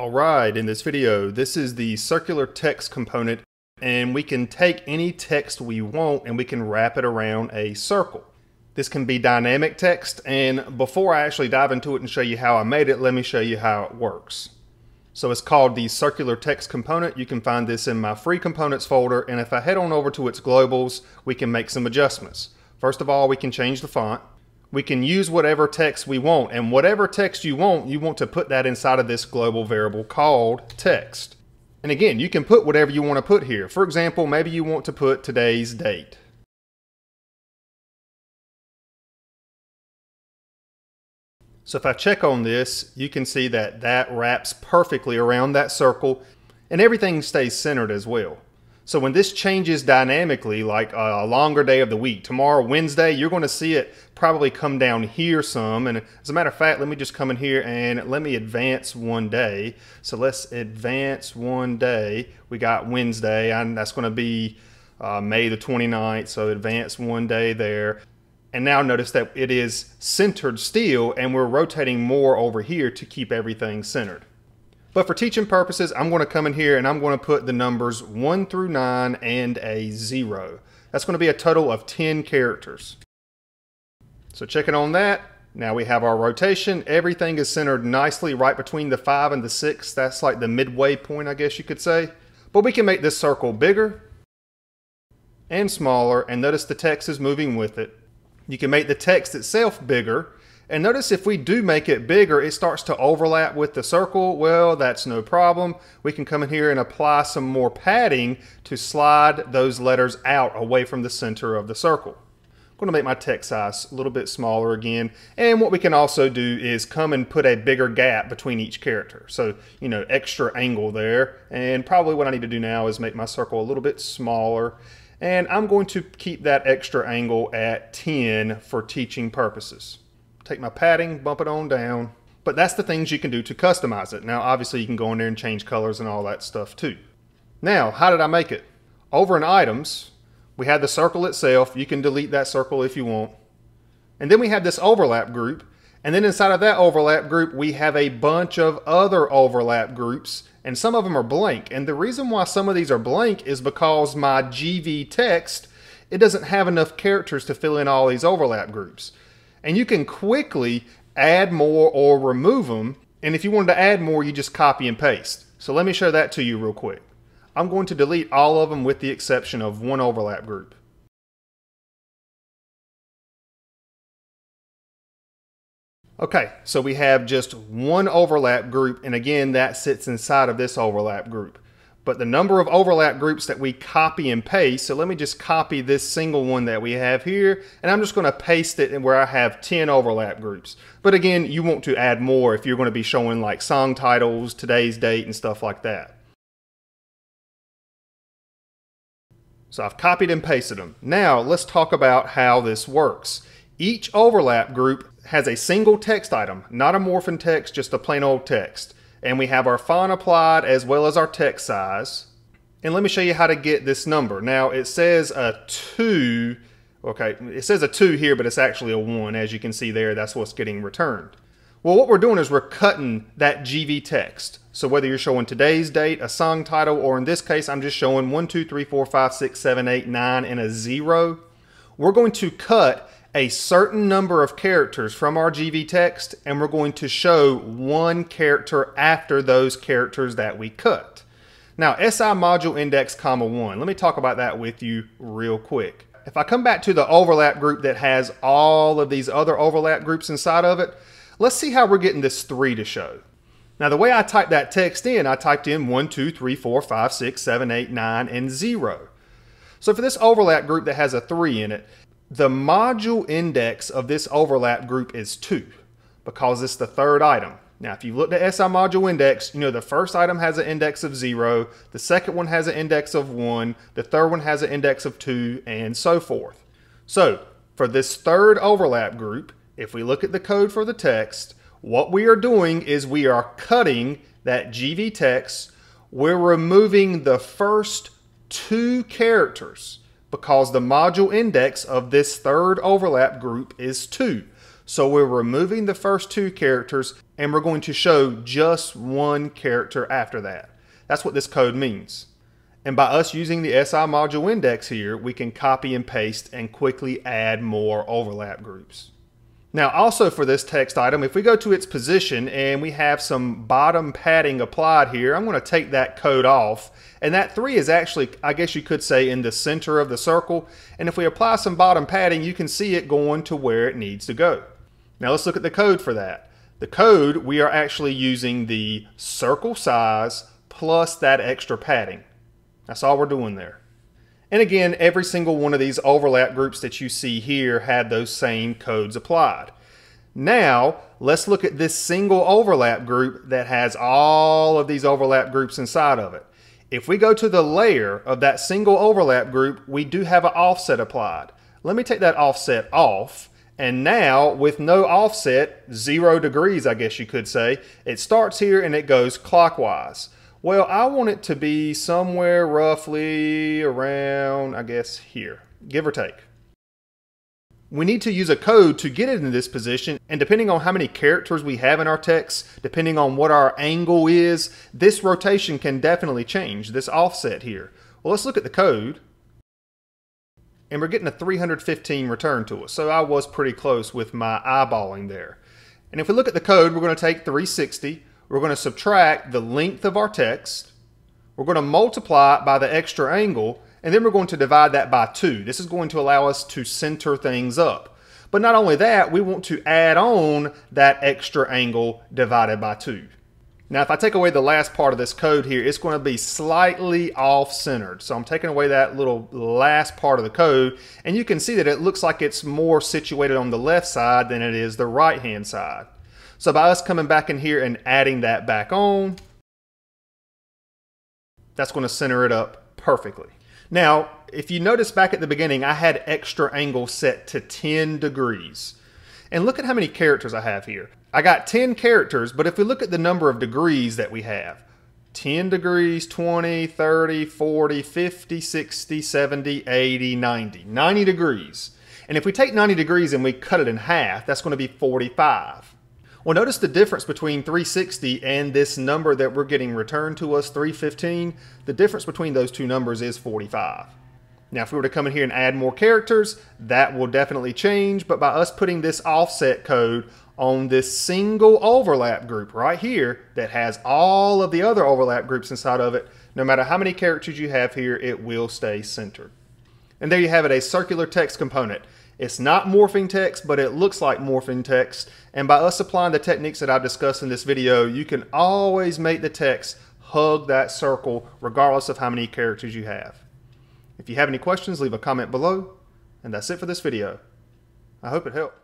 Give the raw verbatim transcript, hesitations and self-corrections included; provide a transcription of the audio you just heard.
Alright, in this video, this is the circular text component, and we can take any text we want and we can wrap it around a circle. This can be dynamic text, and before I actually dive into it and show you how I made it, let me show you how it works. So it's called the circular text component. You can find this in my free components folder, and if I head on over to its globals, we can make some adjustments. First of all, we can change the font. We can use whatever text we want, and whatever text you want, you want to put that inside of this global variable called text. And again, you can put whatever you want to put here. For example, maybe you want to put today's date. So if I check on this, you can see that that wraps perfectly around that circle, and everything stays centered as well. So when this changes dynamically, like a longer day of the week, tomorrow, Wednesday, you're going to see it probably come down here some. And as a matter of fact, let me just come in here and let me advance one day. So let's advance one day. We got Wednesday, and that's going to be uh, May the twenty-ninth. So advance one day there. And now notice that it is centered still, and we're rotating more over here to keep everything centered. But for teaching purposes, I'm going to come in here and I'm going to put the numbers one through nine and a zero. That's going to be a total of ten characters. So checking on that, now we have our rotation. Everything is centered nicely right between the five and the six. That's like the midway point, I guess you could say. But we can make this circle bigger and smaller, and notice the text is moving with it. You can make the text itself bigger. And notice if we do make it bigger, it starts to overlap with the circle. Well, that's no problem. We can come in here and apply some more padding to slide those letters out away from the center of the circle. I'm going to make my text size a little bit smaller again. And what we can also do is come and put a bigger gap between each character. So, you know, extra angle there. And probably what I need to do now is make my circle a little bit smaller. And I'm going to keep that extra angle at ten for teaching purposes. Take my padding, bump it on down. But that's the things you can do to customize it. Now, obviously, you can go in there and change colors and all that stuff too. Now, how did I make it? Over in items, we had the circle itself. You can delete that circle if you want. And then we have this overlap group. And then inside of that overlap group, we have a bunch of other overlap groups, and some of them are blank. And the reason why some of these are blank is because my G V text, it doesn't have enough characters to fill in all these overlap groups. And you can quickly add more or remove them. And if you wanted to add more, you just copy and paste. So let me show that to you real quick. I'm going to delete all of them with the exception of one overlap group. Okay, so we have just one overlap group, and again, that sits inside of this overlap group. But the number of overlap groups that we copy and paste, so let me just copy this single one that we have here, and I'm just going to paste it in where I have ten overlap groups. But again, you want to add more if you're going to be showing like song titles, today's date, and stuff like that. So I've copied and pasted them. Now, let's talk about how this works. Each overlap group has a single text item, not a morphin text, just a plain old text. And we have our font applied as well as our text size. And let me show you how to get this number. Now it says a two, okay, it says a two here, but it's actually a one. As you can see there, that's what's getting returned. Well, what we're doing is we're cutting that G V text. So whether you're showing today's date, a song title, or in this case, I'm just showing one, two, three, four, five, six, seven, eight, nine, and a zero. We're going to cut a certain number of characters from our G V text, and we're going to show one character after those characters that we cut. Now, S I module index comma one, let me talk about that with you real quick. If I come back to the overlap group that has all of these other overlap groups inside of it, let's see how we're getting this three to show. Now, the way I typed that text in, I typed in one, two, three, four, five, six, seven, eight, nine, and zero. So for this overlap group that has a three in it, the module index of this overlap group is two because it's the third item. Now, if you've looked at S I module index, you know the first item has an index of zero, the second one has an index of one, the third one has an index of two, and so forth. So for this third overlap group, if we look at the code for the text, what we are doing is we are cutting that G V text. We're removing the first two characters because the module index of this third overlap group is two. So we're removing the first two characters and we're going to show just one character after that. That's what this code means. And by us using the S I module index here, we can copy and paste and quickly add more overlap groups. Now also for this text item, if we go to its position and we have some bottom padding applied here, I'm going to take that code off. And that three is actually, I guess you could say, in the center of the circle. And if we apply some bottom padding, you can see it going to where it needs to go. Now let's look at the code for that. The code, we are actually using the circle size plus that extra padding. That's all we're doing there. And again, every single one of these overlap groups that you see here had those same codes applied. Now, let's look at this single overlap group that has all of these overlap groups inside of it. If we go to the layer of that single overlap group, we do have an offset applied. Let me take that offset off. And now, with no offset, zero degrees, I guess you could say, it starts here and it goes clockwise. Well, I want it to be somewhere roughly around, I guess, here, give or take. We need to use a code to get it in this position, and depending on how many characters we have in our text, depending on what our angle is, this rotation can definitely change, this offset here. Well, let's look at the code, and we're getting a three hundred fifteen return to us, so I was pretty close with my eyeballing there. And if we look at the code, we're going to take three sixty, we're going to subtract the length of our text, we're going to multiply it by the extra angle, and then we're going to divide that by two. This is going to allow us to center things up. But not only that, we want to add on that extra angle divided by two. Now, if I take away the last part of this code here, it's going to be slightly off-centered. So I'm taking away that little last part of the code, and you can see that it looks like it's more situated on the left side than it is the right-hand side. So by us coming back in here and adding that back on, that's going to center it up perfectly. Now, if you notice back at the beginning, I had extra angle set to ten degrees. And look at how many characters I have here. I got ten characters, but if we look at the number of degrees that we have, ten degrees, twenty, thirty, forty, fifty, sixty, seventy, eighty, ninety, ninety degrees. And if we take ninety degrees and we cut it in half, that's going to be forty-five. Well, notice the difference between three sixty and this number that we're getting returned to us, three fifteen. The difference between those two numbers is forty-five. Now, if we were to come in here and add more characters, that will definitely change. But by us putting this offset code on this single overlap group right here that has all of the other overlap groups inside of it, no matter how many characters you have here, it will stay centered. And there you have it, a circular text component. It's not morphing text, but it looks like morphing text. And by us applying the techniques that I've discussed in this video, you can always make the text hug that circle regardless of how many characters you have. If you have any questions, leave a comment below. And that's it for this video. I hope it helped.